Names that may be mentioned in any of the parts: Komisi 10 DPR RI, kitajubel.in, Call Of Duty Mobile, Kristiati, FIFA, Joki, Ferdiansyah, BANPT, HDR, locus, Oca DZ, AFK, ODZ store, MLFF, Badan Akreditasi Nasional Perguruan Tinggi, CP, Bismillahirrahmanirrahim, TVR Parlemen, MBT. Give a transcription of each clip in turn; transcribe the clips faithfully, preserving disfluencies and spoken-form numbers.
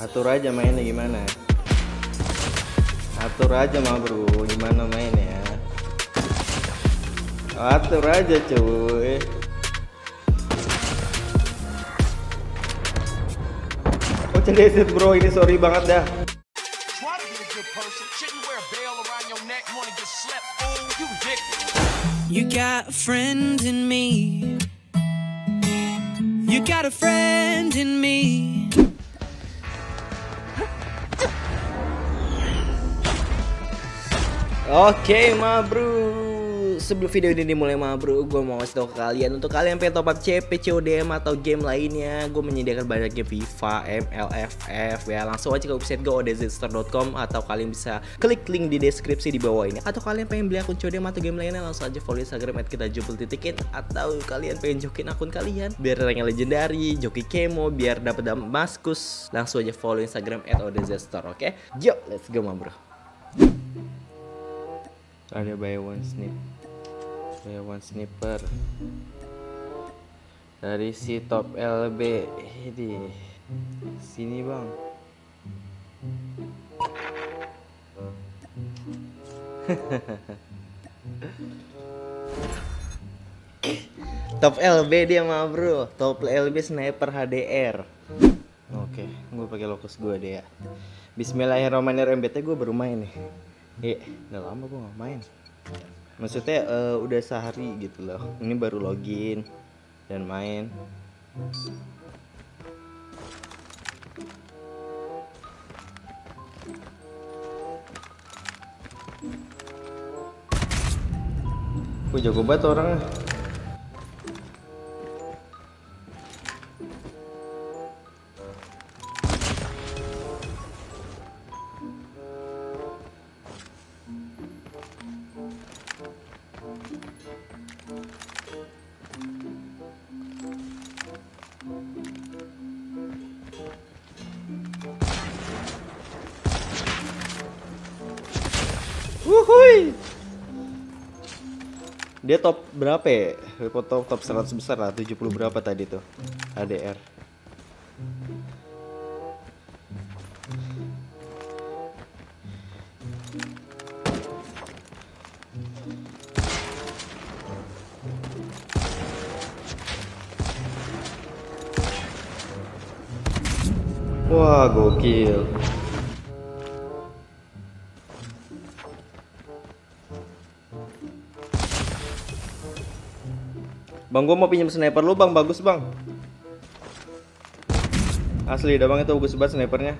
Atur aja mainnya gimana. Atur aja mah bro, gimana mainnya. Atur aja cuy. Oh cendesit bro, ini sorry banget dah. You got a friend in me. You got a friend in me. Oke, ma bro. Sebelum video ini dimulai ma bro, gue mau ngasih tau ke kalian. Untuk kalian pengen top up C P, C O D M atau game lainnya, gue menyediakan banyak game FIFA, M L F F ya. Langsung aja ke website gue o d z store dot com, atau kalian bisa klik link di deskripsi di bawah ini. Atau kalian pengen beli akun C O D M atau game lainnya, langsung aja follow Instagram at kitajubel titik in. Atau kalian pengen jokin akun kalian biar rank legendary, joki kemo, biar dapet damaskus, langsung aja follow Instagram at o d z store. Oke, yuk let's go ma bro. Ada buy one snip, buy one sniper dari si top L B di sini bang. Top L B dia mah bro, top L B sniper H D R. Oke, okay, gue pakai locus gue deh ya. Bismillahirrahmanirrahim, M B T gue baru main nih. Iya, udah lama gue gak main. Maksudnya uh, udah sehari gitu loh. Ini baru login dan main. Gue jago banget orangnya. Wuhui. Dia top berapa ya? Foto top seratus besar lah, tujuh puluh berapa tadi tuh H D R. Wah, gokil. Bang, gue mau pinjam sniper lu bang, bagus bang. Asli, udah bang itu bagus banget snipernya.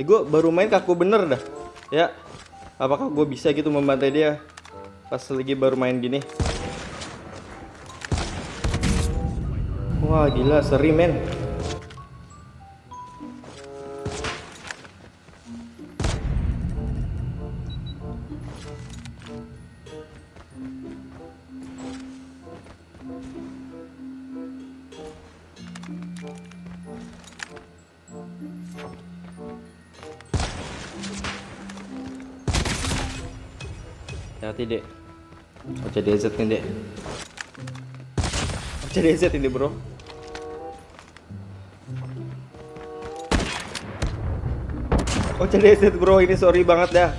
Eh, gue baru main kaku bener dah. Ya, apakah gue bisa gitu membantai dia pas lagi baru main gini? Wah gila, seri men. Hati-hati dek. O C D Z nih dek. O C D Z ini bro. Oh cendeset bro, ini sorry banget dah.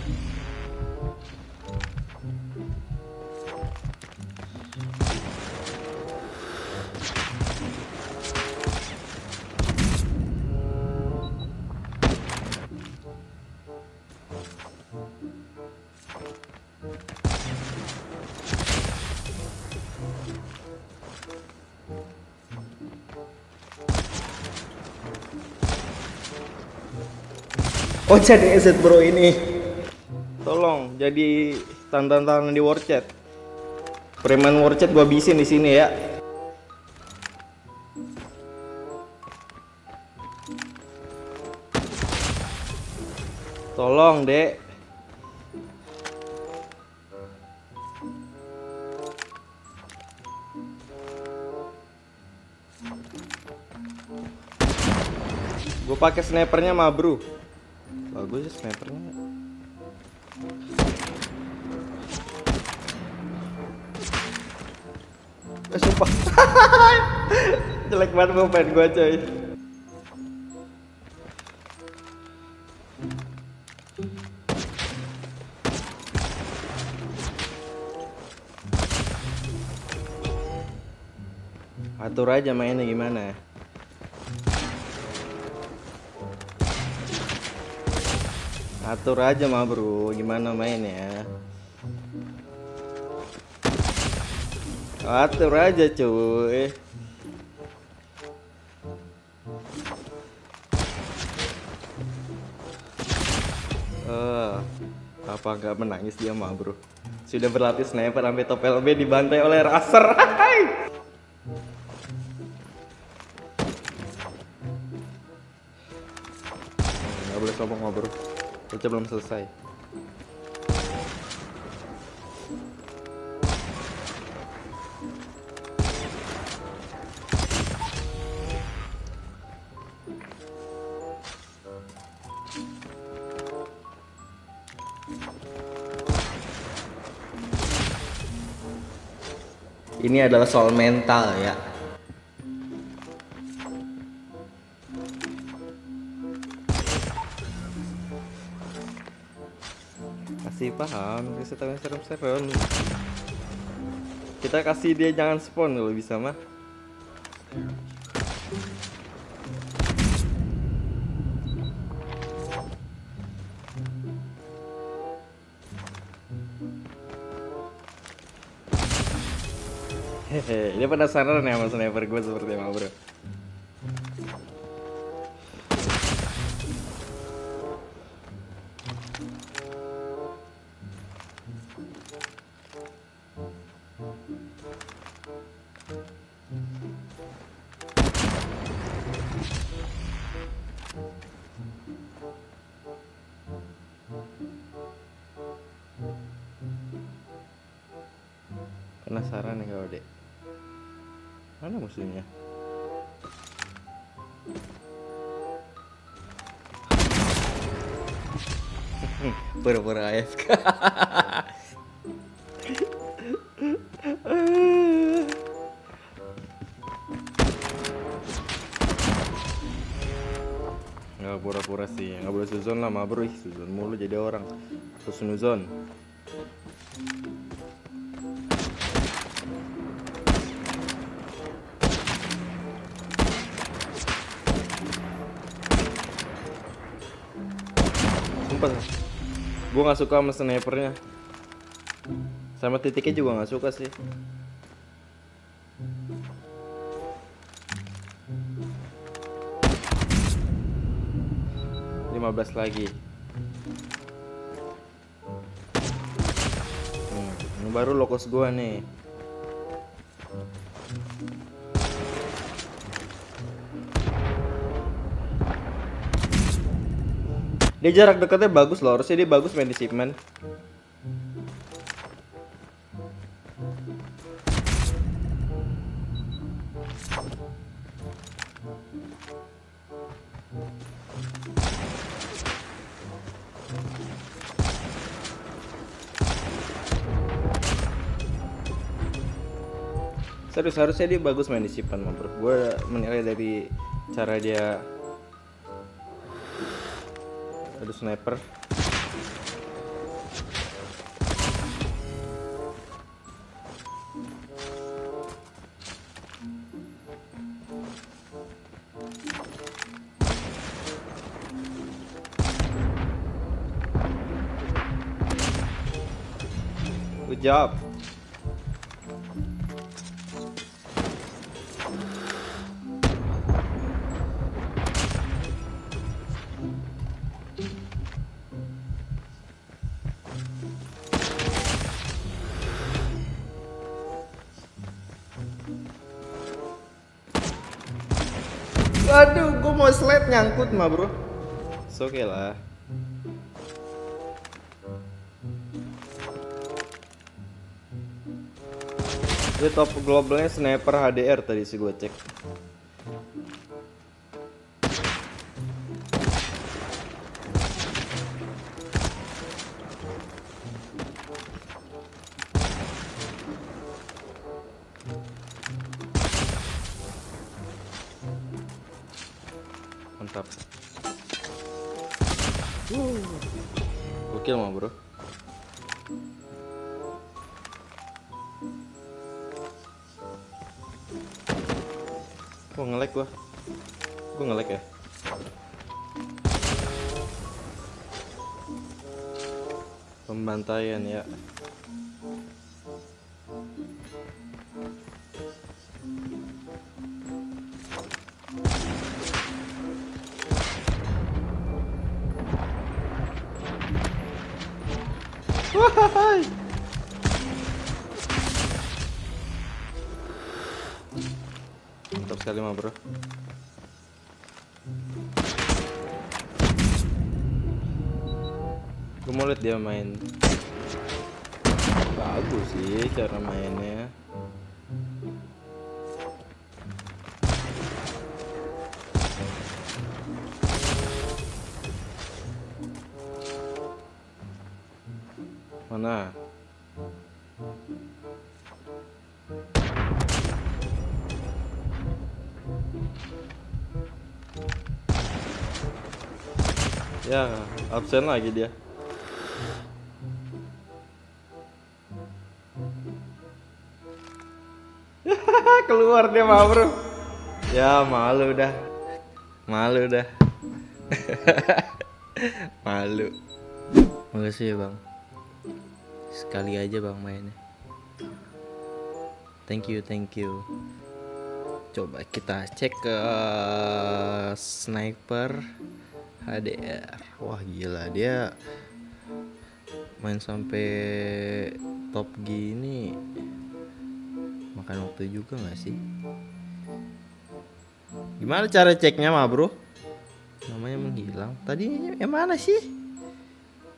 Oh jadi aset bro ini. Tolong jadi tantangan di war chat. Preman war chat gua habisin di sini ya. Tolong, Dek. Gua pakai snipernya mah, bro. Bagus sih snipernya. Eh, sumpah. Jelek banget movement gue, coy. Atur aja mainnya gimana. Atur aja mah bro, gimana mainnya. Atur aja cuy. Eh, apa gak menangis dia mah bro. Sudah berlatih sniper sampai top L B dibantai oleh raser. Gak boleh sombong mah bro, kita belum selesai. Ini adalah soal mental ya. Kasih paham, kasih tahu yang serem-serem. Kita kasih dia jangan spawn kalau bisa mah. Hehe, dia penasaran ya sama sniper gue seperti apa bro. Penasaran ya kau dek. Mana musuhnya? Pura-pura A F K. Nggak pura-pura sih, nggak boleh suzon lah mah bro. Ih, suzon mulu jadi orang. Suzon. Gue gak suka sama snipernya, sama titiknya juga gak suka sih. Lima belas lagi. hmm, Ini baru locus gue nih. Dia jarak dekatnya bagus loh, harusnya dia bagus main di shipment. Serius, harusnya dia bagus main di shipment menurut gue, menilai dari cara dia. Aduh sniper. Good job. Aduh, gue mau slide nyangkut mah bro. It's okay lah. Gue top globalnya sniper H D R tadi sih gue cek. Gokil mah bro. Wah nge-lag gua. Gua nge-lag ya. Pembantaian ya. Wahai. Mantap sekali mah bro. Gue mau liat dia main. Bagus sih cara mainnya. Mana? Ya, absen lagi dia. Keluar dia mah bro. Ya malu dah. Malu dah. Malu. Makasih ya bang. Sekali aja bang mainnya. Thank you, thank you. Coba kita cek ke sniper H D R. Wah gila dia main sampai top gini. Makan waktu juga nggak sih? Gimana cara ceknya mah bro? Namanya menghilang. Tadi yang mana sih?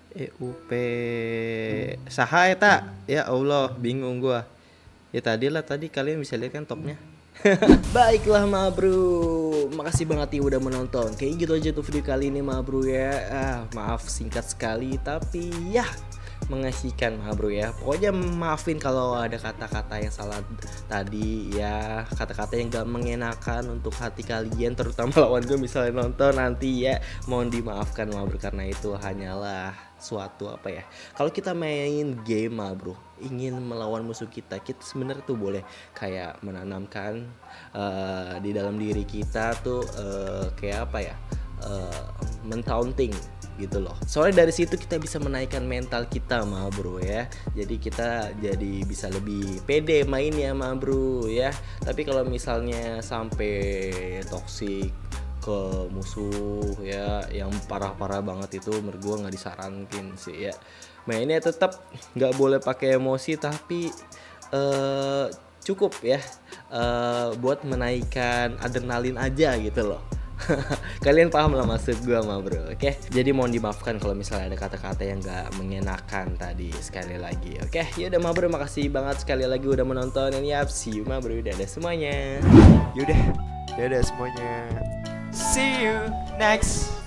E U P saha eta ya Allah bingung gua ya tadi lah tadi kalian bisa lihat kan topnya. Baiklah ma bro, makasih banget ya udah menonton. Kayak gitu aja tuh video kali ini ma bro ya. Ah, maaf singkat sekali tapi ya mengasihkan ma bro ya. Pokoknya maafin kalau ada kata-kata yang salah tadi ya, kata-kata yang gak mengenakan untuk hati kalian terutama lawan gue misalnya nonton nanti ya. Mohon dimaafkan ma bro karena itu hanyalah suatu apa ya, kalau kita main game mah bro ingin melawan musuh kita, kita sebenarnya tuh boleh kayak menanamkan uh, di dalam diri kita tuh uh, kayak apa ya, uh, mentaunting gitu loh. Soalnya dari situ kita bisa menaikkan mental kita mah bro ya. Jadi kita jadi bisa lebih pede mainnya mah bro ya. Tapi kalau misalnya sampai toksik ke musuh ya yang parah-parah banget itu menurut gue nggak disarankan sih ya. Mainnya tetap nggak boleh pakai emosi tapi uh, cukup ya uh, buat menaikkan adrenalin aja gitu loh. Kalian paham lah maksud gue mah bro. Oke okay? Jadi mohon dimaafkan kalau misalnya ada kata-kata yang gak mengenakan tadi sekali lagi. Oke okay? Yaudah mah bro, makasih banget sekali lagi udah menonton. And yap, see you mah bro, dadah semuanya. Yaudah, dadah semuanya. See you next.